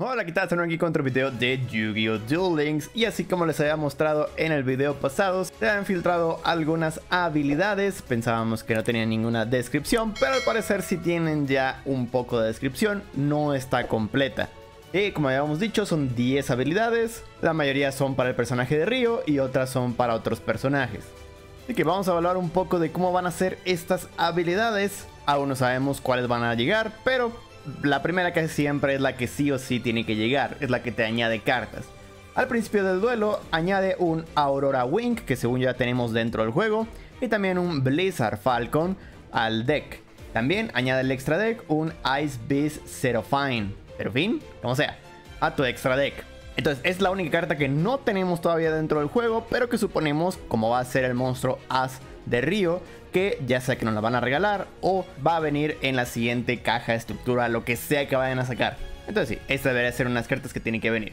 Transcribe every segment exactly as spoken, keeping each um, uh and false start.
Hola, ¿qué tal? Estamos aquí con otro video de Yu-Gi-Oh! Duel Links. Y así como les había mostrado en el video pasado, se han filtrado algunas habilidades. Pensábamos que no tenían ninguna descripción, pero al parecer sí tienen ya un poco de descripción. No está completa. Y como habíamos dicho, son diez habilidades. La mayoría son para el personaje de Ryo y otras son para otros personajes. Así que vamos a hablar un poco de cómo van a ser estas habilidades. Aún no sabemos cuáles van a llegar, pero la primera que siempre es la que sí o sí tiene que llegar, es la que te añade cartas. Al principio del duelo añade un Aurora Wink, que según ya tenemos dentro del juego, y también un Blizzard Falcon al deck. También añade el extra deck un Ice Beast Zerofyne, pero fin, como sea, a tu extra deck. Entonces es la única carta que no tenemos todavía dentro del juego, pero que suponemos como va a ser el monstruo As de Ryo, que ya sea que nos la van a regalar o va a venir en la siguiente caja, estructura, lo que sea que vayan a sacar. Entonces sí, esta debería ser unas cartas que tienen que venir.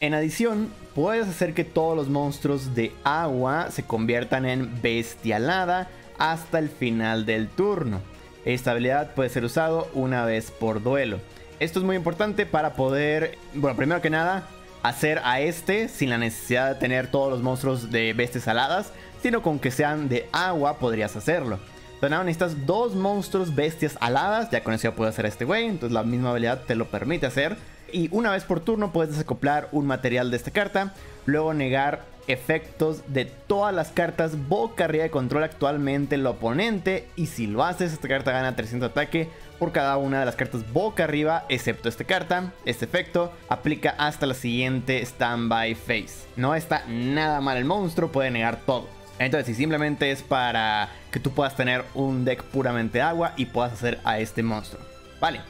En adición, puedes hacer que todos los monstruos de agua se conviertan en bestia alada hasta el final del turno. Esta habilidad puede ser usada una vez por duelo. Esto es muy importante para poder, bueno, primero que nada, hacer a este sin la necesidad de tener todos los monstruos de bestias aladas, sino con que sean de agua podrías hacerlo. Entonces nada, necesitas dos monstruos bestias aladas, ya con eso ya puedo hacer a este güey, entonces la misma habilidad te lo permite hacer. Y una vez por turno puedes desacoplar un material de esta carta, luego negar efectos de todas las cartas boca arriba de control actualmente el oponente, y si lo haces esta carta gana trescientos ataque por cada una de las cartas boca arriba excepto esta carta. Este efecto aplica hasta la siguiente standby phase. No está nada mal, el monstruo puede negar todo. Entonces si simplemente es para que tú puedas tener un deck puramente agua y puedas hacer a este monstruo, vale.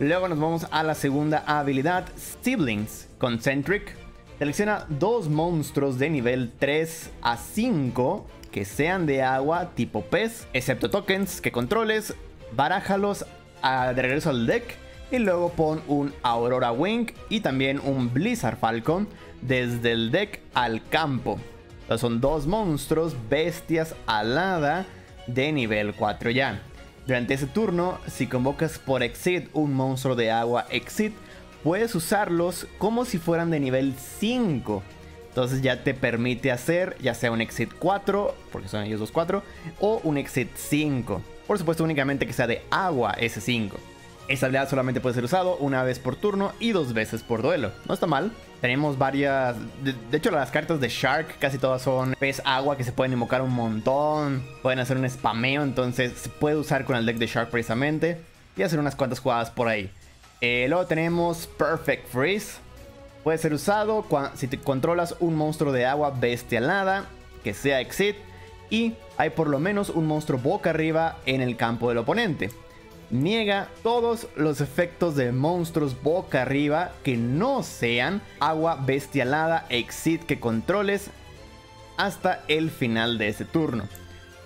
Luego nos vamos a la segunda habilidad, Stiblings concentric. Selecciona dos monstruos de nivel tres a cinco que sean de agua tipo pez, excepto tokens que controles, barájalos a, de regreso al deck y luego pon un Aurora Wing y también un Blizzard Falcon desde el deck al campo. Entonces son dos monstruos bestias alada de nivel cuatro ya. Durante ese turno, si convocas por Exit un monstruo de agua Exit, puedes usarlos como si fueran de nivel cinco. Entonces ya te permite hacer ya sea un Exit cuatro, porque son ellos dos cuatro, o un Exit cinco. Por supuesto únicamente que sea de agua ese cinco. Esta habilidad solamente puede ser usado una vez por turno y dos veces por duelo. No está mal. Tenemos varias... De, de hecho las cartas de Shark casi todas son pez agua que se pueden invocar un montón. Pueden hacer un spameo, entonces se puede usar con el deck de Shark precisamente. Y hacer unas cuantas jugadas por ahí. Eh, luego tenemos Perfect Freeze. Puede ser usado cuando, si te controlas un monstruo de agua bestia alada que sea Exit y hay por lo menos un monstruo boca arriba en el campo del oponente. Niega todos los efectos de monstruos boca arriba que no sean agua bestia alada Exit que controles hasta el final de ese turno.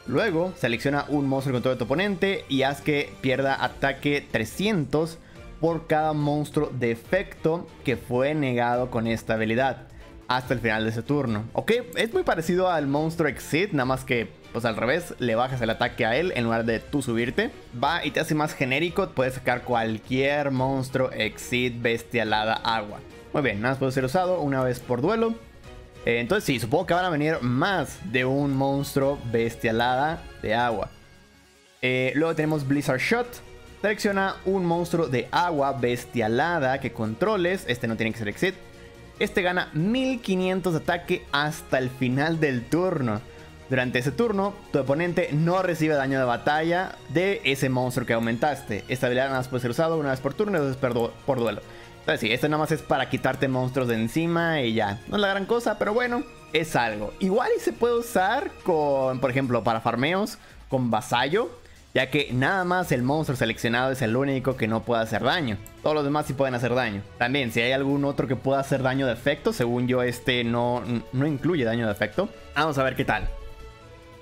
Luego selecciona un monstruo de control de tu oponente y haz que pierda ataque trescientos por cada monstruo de efecto que fue negado con esta habilidad hasta el final de ese turno. Ok, es muy parecido al monstruo Exit, nada más que pues al revés, le bajas el ataque a él en lugar de tú subirte. Va y te hace más genérico, puedes sacar cualquier monstruo Exit, bestia alada, agua. Muy bien, nada más puede ser usado una vez por duelo. Eh, entonces sí, supongo que van a venir más de un monstruo bestia alada de agua. Eh, luego tenemos Blizzard Shot. Selecciona un monstruo de agua bestia alada que controles, este no tiene que ser Exit. Este gana mil quinientos ataque hasta el final del turno. Durante ese turno, tu oponente no recibe daño de batalla de ese monstruo que aumentaste. Esta habilidad nada más puede ser usada una vez por turno y dos veces por duelo. Entonces sí, esto nada más es para quitarte monstruos de encima y ya. No es la gran cosa, pero bueno, es algo. Igual y se puede usar con, por ejemplo, para farmeos, con vasallo, ya que nada más el monstruo seleccionado es el único que no puede hacer daño. Todos los demás sí pueden hacer daño. También si hay algún otro que pueda hacer daño de efecto, según yo este no, no incluye daño de efecto. Vamos a ver qué tal.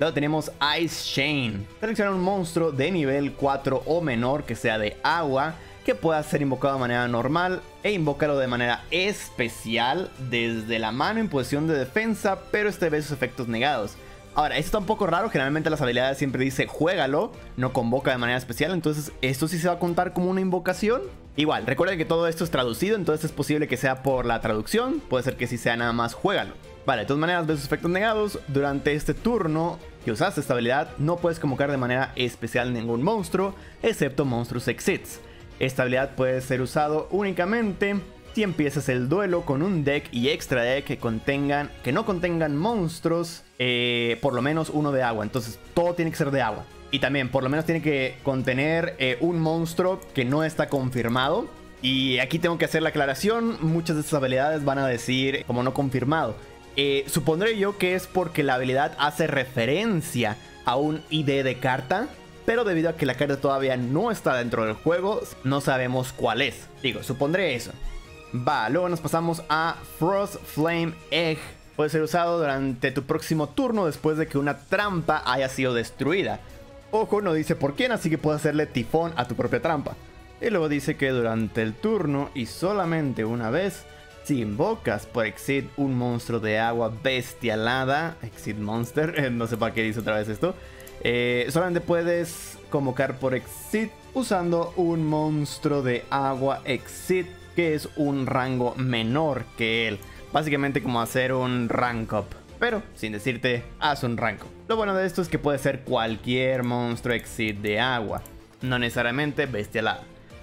Luego tenemos Ice Chain. Selecciona un monstruo de nivel cuatro o menor que sea de agua, que pueda ser invocado de manera normal e invócalo de manera especial desde la mano en posición de defensa, pero este vez sus efectos negados. Ahora, esto está un poco raro, generalmente las habilidades siempre dice juégalo, no convoca de manera especial, entonces esto sí se va a contar como una invocación. Igual, recuerden que todo esto es traducido, entonces es posible que sea por la traducción, puede ser que sí sea nada más juégalo. Vale, de todas maneras ves sus efectos negados. Durante este turno que usaste esta habilidad no puedes convocar de manera especial ningún monstruo, excepto monstruos exits. Esta habilidad puede ser usado únicamente si empiezas el duelo con un deck y extra deck que contengan, que no contengan monstruos, eh, por lo menos uno de agua. Entonces todo tiene que ser de agua. Y también por lo menos tiene que contener eh, un monstruo que no está confirmado. Y aquí tengo que hacer la aclaración, muchas de estas habilidades van a decir como no confirmado. Eh, supondré yo que es porque la habilidad hace referencia a un I D de carta, pero debido a que la carta todavía no está dentro del juego, no sabemos cuál es. Digo, supondré eso. Va, luego nos pasamos a Frost Flame Egg. Puede ser usado durante tu próximo turno después de que una trampa haya sido destruida. Ojo, no dice por quién, así que puedes hacerle tifón a tu propia trampa. Y luego dice que durante el turno y solamente una vez, si invocas por exit un monstruo de agua bestialada, exit monster, eh, no sé para qué dice otra vez esto, eh, solamente puedes convocar por exit usando un monstruo de agua exit que es un rango menor que él. Básicamente como hacer un rank up, pero sin decirte haz un rank up. Lo bueno de esto es que puede ser cualquier monstruo exit de agua, no necesariamente bestialada.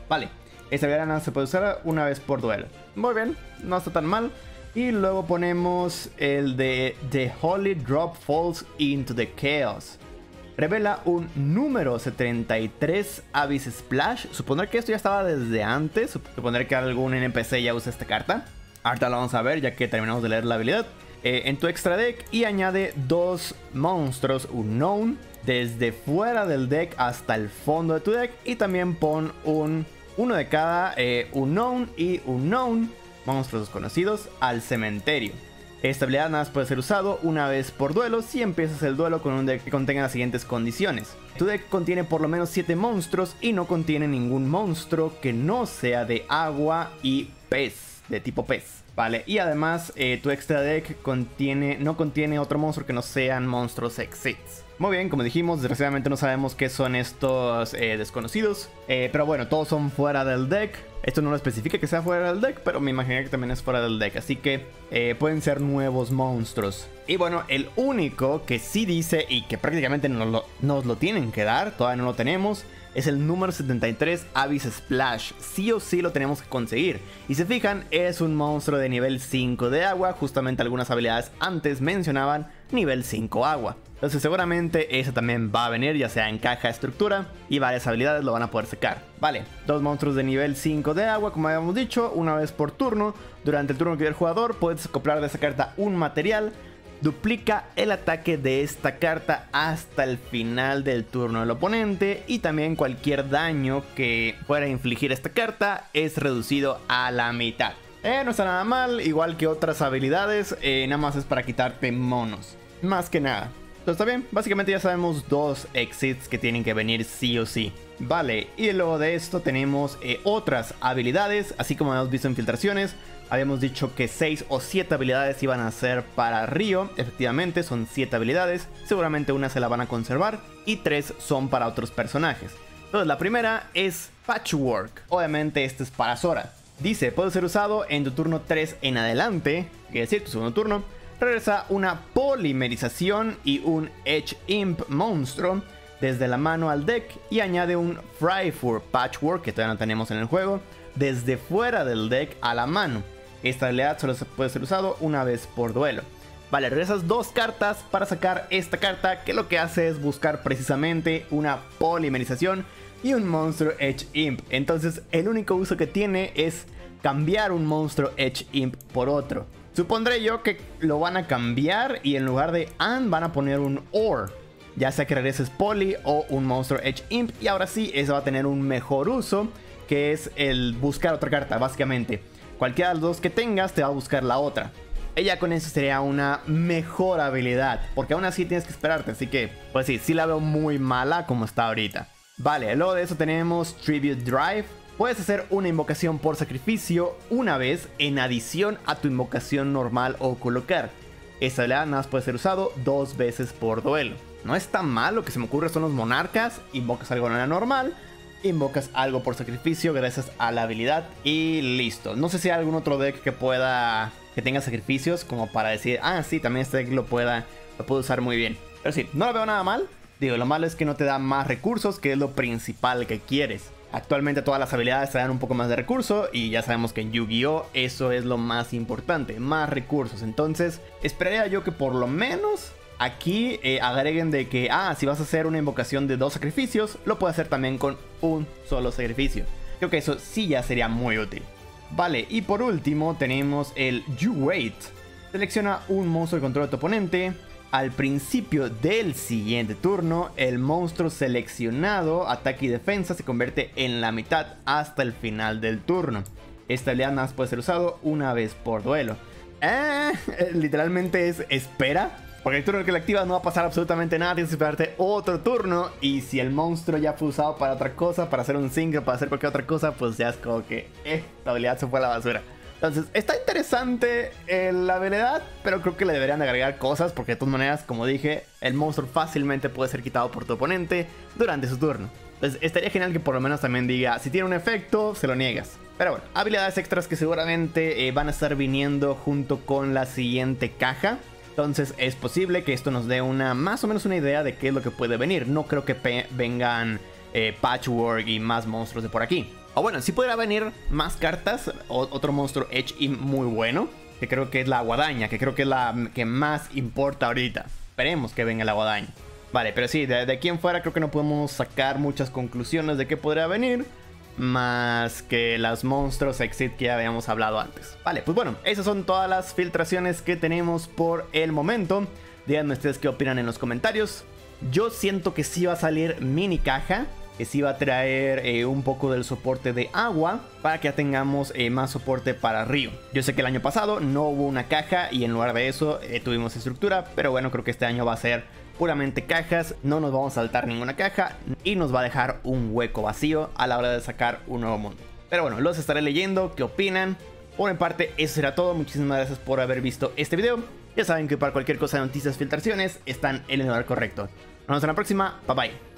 Vale, esta habilidad nada se puede usar una vez por duelo. Muy bien, no está tan mal. Y luego ponemos el de The Holy Drop Falls into the Chaos. Revela un número setenta y tres Abyss Splash. Supondré que esto ya estaba desde antes. Supondré que algún N P C ya usa esta carta. Ahorita la vamos a ver ya que terminamos de leer la habilidad. Eh, en tu extra deck y añade dos monstruos unknown desde fuera del deck hasta el fondo de tu deck. Y también pon un uno de cada eh, unknown y unknown, monstruos desconocidos, al cementerio. Esta habilidad nada más puede ser usado una vez por duelo si empiezas el duelo con un deck que contenga las siguientes condiciones. Tu deck contiene por lo menos siete monstruos y no contiene ningún monstruo que no sea de agua y pez, de tipo pez. Vale, y además eh, tu extra deck contiene, no contiene otro monstruo que no sean monstruos exits. Muy bien, como dijimos, desgraciadamente no sabemos qué son estos eh, desconocidos. Eh, pero bueno, todos son fuera del deck. Esto no lo especifica que sea fuera del deck, pero me imaginé que también es fuera del deck. Así que eh, pueden ser nuevos monstruos. Y bueno, el único que sí dice y que prácticamente nos lo, nos lo tienen que dar, todavía no lo tenemos, es el número setenta y tres Abyss Splash. Sí o sí lo tenemos que conseguir. Y si se fijan, es un monstruo de nivel cinco de agua. Justamente algunas habilidades antes mencionaban nivel cinco agua. Entonces seguramente esa también va a venir, ya sea en caja, estructura, y varias habilidades lo van a poder sacar. Vale, dos monstruos de nivel cinco de agua, como habíamos dicho, una vez por turno. Durante el turno que el jugador puedes acoplar de esa carta un material. Duplica el ataque de esta carta hasta el final del turno del oponente, y también cualquier daño que pueda infligir esta carta es reducido a la mitad. Eh, no está nada mal, igual que otras habilidades, eh, nada más es para quitarte monos, más que nada. Entonces está bien, básicamente ya sabemos dos exits que tienen que venir sí o sí. Vale, y luego de esto tenemos eh, otras habilidades, así como hemos visto en filtraciones. Habíamos dicho que seis o siete habilidades iban a ser para Río. Efectivamente son siete habilidades. Seguramente una se la van a conservar y tres son para otros personajes. Entonces la primera es Patchwork. Obviamente este es para Sora. Dice, puede ser usado en tu turno tres en adelante, quiere decir tu segundo turno. Regresa una polimerización y un Edge Imp monstruo desde la mano al deck y añade un Fry for Patchwork, que todavía no tenemos en el juego, desde fuera del deck a la mano. Esta habilidad solo puede ser usado una vez por duelo. Vale, regresas dos cartas para sacar esta carta, que lo que hace es buscar precisamente una polimerización y un monstruo Edge Imp. Entonces el único uso que tiene es cambiar un monstruo Edge Imp por otro. Supondré yo que lo van a cambiar y en lugar de and van a poner un or, ya sea que regreses poli o un monstruo Edge Imp, y ahora sí eso va a tener un mejor uso, que es el buscar otra carta. Básicamente cualquiera de las dos que tengas te va a buscar la otra. Ella con eso sería una mejor habilidad, porque aún así tienes que esperarte. Así que pues sí, sí la veo muy mala como está ahorita. Vale, luego de eso tenemos Tribute Drive. Puedes hacer una invocación por sacrificio una vez en adición a tu invocación normal o colocar. Esta habilidad nada más puede ser usado dos veces por duelo. No es tan mal, lo que se me ocurre son los monarcas. Invocas algo normal, invocas algo por sacrificio gracias a la habilidad y listo. No sé si hay algún otro deck que pueda, que tenga sacrificios como para decir, ah, sí, también este deck lo pueda, lo puedo usar muy bien. Pero sí, no lo veo nada mal. Digo, lo malo es que no te da más recursos, que es lo principal que quieres. Actualmente todas las habilidades te dan un poco más de recurso y ya sabemos que en Yu-Gi-Oh! Eso es lo más importante, más recursos. Entonces, esperaría yo que por lo menos aquí eh, agreguen de que, ah, si vas a hacer una invocación de dos sacrificios, lo puedes hacer también con un solo sacrificio. Creo que eso sí ya sería muy útil. Vale, y por último tenemos el You Wait. Selecciona un monstruo de control de tu oponente. Al principio del siguiente turno, el monstruo seleccionado, ataque y defensa, se convierte en la mitad hasta el final del turno. Esta habilidad nada más puede ser usado una vez por duelo. Eh, literalmente es espera, porque el turno que la activas no va a pasar absolutamente nada, tienes que esperarte otro turno. Y si el monstruo ya fue usado para otra cosa, para hacer un sync, para hacer cualquier otra cosa, pues ya es como que eh, la habilidad se fue a la basura. Entonces, está interesante eh, la habilidad, pero creo que le deberían agregar cosas, porque de todas maneras, como dije, el monstruo fácilmente puede ser quitado por tu oponente durante su turno. Entonces, estaría genial que por lo menos también diga, si tiene un efecto, se lo niegas. Pero bueno, habilidades extras que seguramente eh, van a estar viniendo junto con la siguiente caja. Entonces, es posible que esto nos dé una más o menos una idea de qué es lo que puede venir. No creo que vengan eh, Patchwork y más monstruos de por aquí. O bueno, sí podrá venir más cartas, o otro monstruo Edge Imp muy bueno, que creo que es la guadaña, que creo que es la que más importa ahorita. Esperemos que venga la guadaña. Vale, pero sí, de, de aquí en fuera creo que no podemos sacar muchas conclusiones de qué podría venir, más que las monstruos Exit que ya habíamos hablado antes. Vale, pues bueno, esas son todas las filtraciones que tenemos por el momento. Díganme ustedes qué opinan en los comentarios. Yo siento que sí va a salir mini caja, que sí va a traer eh, un poco del soporte de agua, para que ya tengamos eh, más soporte para río. Yo sé que el año pasado no hubo una caja y en lugar de eso eh, tuvimos estructura, pero bueno, creo que este año va a ser puramente cajas. No nos vamos a saltar ninguna caja y nos va a dejar un hueco vacío a la hora de sacar un nuevo mundo. Pero bueno, los estaré leyendo, ¿qué opinan? Por mi parte, eso será todo. Muchísimas gracias por haber visto este video. Ya saben que para cualquier cosa de noticias, filtraciones, están en el lugar correcto. Nos vemos en la próxima. Bye bye.